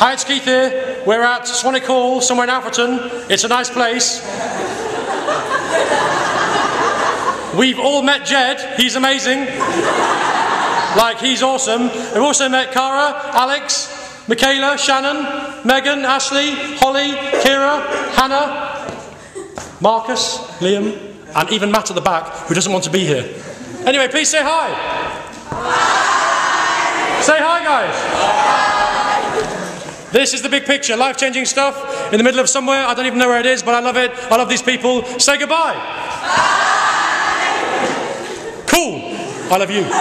Hi, it's Keith here. We're at Swanwick Hall, somewhere in Alfreton. It's a nice place. We've all met Jed. He's amazing. Like, he's awesome. We've also met Cara, Alex, Michaela, Shannon, Megan, Ashley, Holly, Kira, Hannah, Marcus, Liam, and even Matt at the back, who doesn't want to be here. Anyway, please say hi. Hi. Say hi, guys. Hi. This is the big picture, life-changing stuff in the middle of somewhere. I don't even know where it is, but I love it. I love these people. Say goodbye. Hi. Cool. I love you.